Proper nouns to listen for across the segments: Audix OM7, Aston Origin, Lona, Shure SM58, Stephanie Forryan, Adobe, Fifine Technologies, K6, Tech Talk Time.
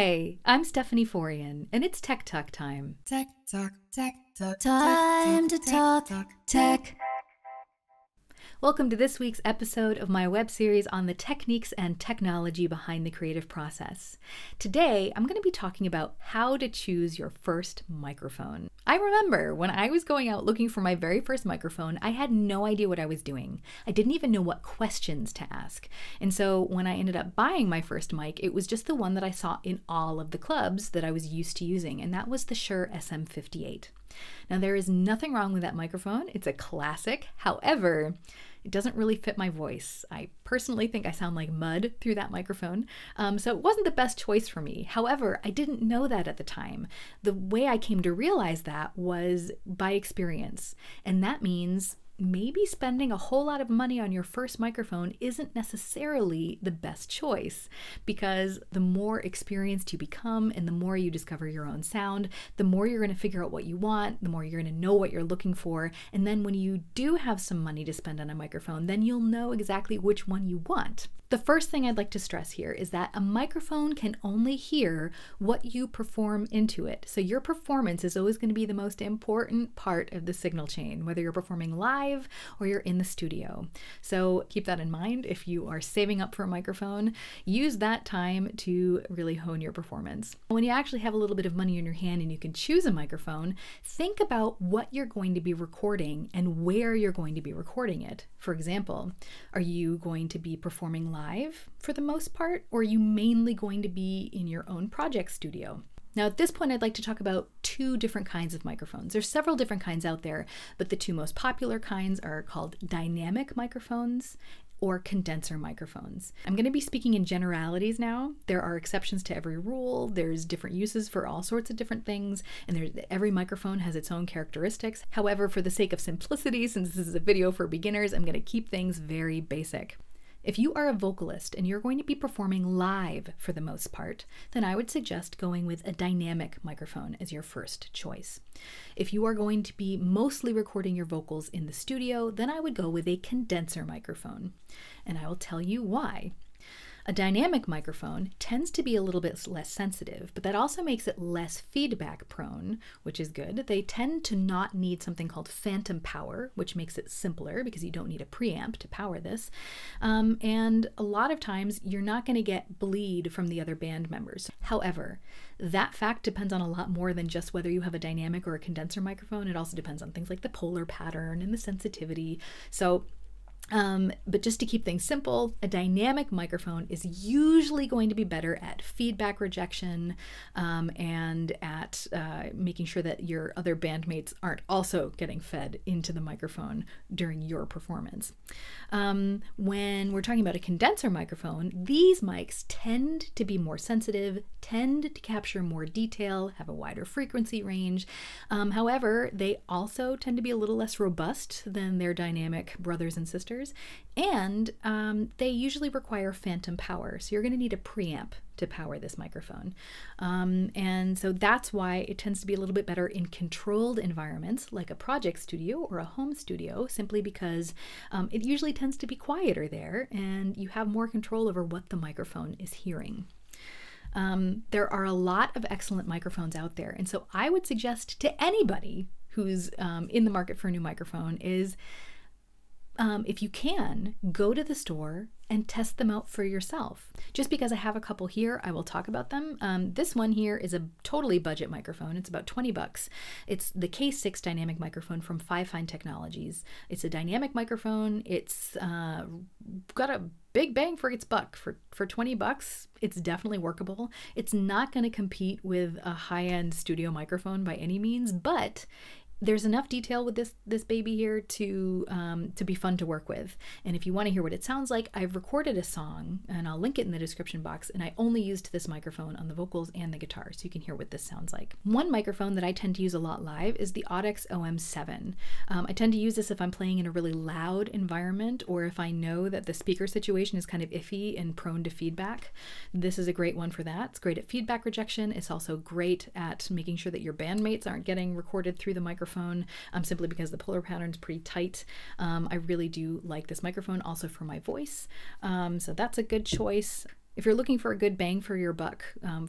Hey, I'm Stephanie Forryan, and it's Tech Talk Time. Tech Talk, Tech Talk, time to talk tech. Welcome to this week's episode of my web series on the techniques and technology behind the creative process. Today, I'm going to be talking about how to choose your first microphone. I remember when I was going out looking for my very first microphone, I had no idea what I was doing. I didn't even know what questions to ask. And so when I ended up buying my first mic, it was just the one that I saw in all of the clubs that I was used to using, and that was the Shure SM58. Now, there is nothing wrong with that microphone. It's a classic. However, it doesn't really fit my voice. I personally think I sound like mud through that microphone, so it wasn't the best choice for me. However, I didn't know that at the time. The way I came to realize that was by experience, and that means maybe spending a whole lot of money on your first microphone isn't necessarily the best choice, because the more experienced you become and the more you discover your own sound, the more you're going to figure out what you want, the more you're going to know what you're looking for, and then when you do have some money to spend on a microphone, then you'll know exactly which one you want. The first thing I'd like to stress here is that a microphone can only hear what you perform into it. So your performance is always going to be the most important part of the signal chain, whether you're performing live or you're in the studio. So keep that in mind. If you are saving up for a microphone, use that time to really hone your performance. When you actually have a little bit of money in your hand and you can choose a microphone, think about what you're going to be recording and where you're going to be recording it. For example, are you going to be performing live for the most part, or are you mainly going to be in your own project studio? Now, at this point, I'd like to talk about two different kinds of microphones. There's several different kinds out there, but the two most popular kinds are called dynamic microphones or condenser microphones. I'm going to be speaking in generalities now. There are exceptions to every rule. There's different uses for all sorts of different things, and every microphone has its own characteristics. However, for the sake of simplicity, since this is a video for beginners, I'm going to keep things very basic. If you are a vocalist and you're going to be performing live for the most part, then I would suggest going with a dynamic microphone as your first choice. If you are going to be mostly recording your vocals in the studio, then I would go with a condenser microphone, and I will tell you why. A dynamic microphone tends to be a little bit less sensitive, but that also makes it less feedback prone, which is good. They tend to not need something called phantom power, which makes it simpler because you don't need a preamp to power this. And a lot of times you're not going to get bleed from the other band members. However, that fact depends on a lot more than just whether you have a dynamic or a condenser microphone. It also depends on things like the polar pattern and the sensitivity. So but just to keep things simple, a dynamic microphone is usually going to be better at feedback rejection and at making sure that your other bandmates aren't also getting fed into the microphone during your performance. When we're talking about a condenser microphone, these mics tend to be more sensitive, tend to capture more detail, have a wider frequency range. However, they also tend to be a little less robust than their dynamic brothers and sisters. And they usually require phantom power, so you're going to need a preamp to power this microphone. And so that's why it tends to be a little bit better in controlled environments like a project studio or a home studio, simply because it usually tends to be quieter there and you have more control over what the microphone is hearing. There are a lot of excellent microphones out there, and so I would suggest to anybody who's in the market for a new microphone is, if you can, go to the store and test them out for yourself. Just because I have a couple here, I will talk about them. This one here is a totally budget microphone. It's about 20 bucks. It's the K6 dynamic microphone from Fifine Technologies. It's a dynamic microphone. It's got a big bang for its buck. For 20 bucks, it's definitely workable. It's not going to compete with a high-end studio microphone by any means, but there's enough detail with this baby here to be fun to work with. And if you want to hear what it sounds like, I've recorded a song and I'll link it in the description box, and I only used this microphone on the vocals and the guitar, so you can hear what this sounds like. One microphone that I tend to use a lot live is the Audix OM7. I tend to use this if I'm playing in a really loud environment or if I know that the speaker situation is kind of iffy and prone to feedback. This is a great one for that. It's great at feedback rejection. It's also great at making sure that your bandmates aren't getting recorded through the microphone. Simply because the polar pattern's pretty tight. I really do like this microphone also for my voice, so that's a good choice. If you're looking for a good bang for your buck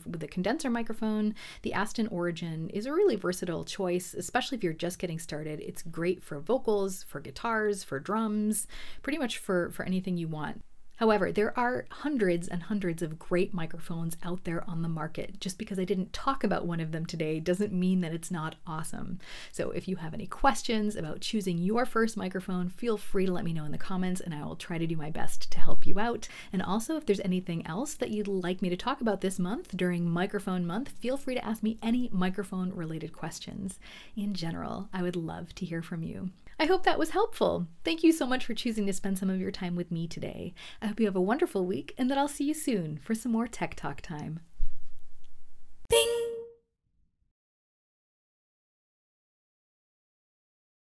with a condenser microphone, the Aston Origin is a really versatile choice, especially if you're just getting started. It's great for vocals, for guitars, for drums, pretty much for anything you want. However, there are hundreds and hundreds of great microphones out there on the market. Just because I didn't talk about one of them today doesn't mean that it's not awesome. So if you have any questions about choosing your first microphone, feel free to let me know in the comments and I will try to do my best to help you out. And also, if there's anything else that you'd like me to talk about this month during Microphone Month, feel free to ask me any microphone related questions. In general, I would love to hear from you. I hope that was helpful. Thank you so much for choosing to spend some of your time with me today. I hope you have a wonderful week and that I'll see you soon for some more Tech Talk Time. Ding!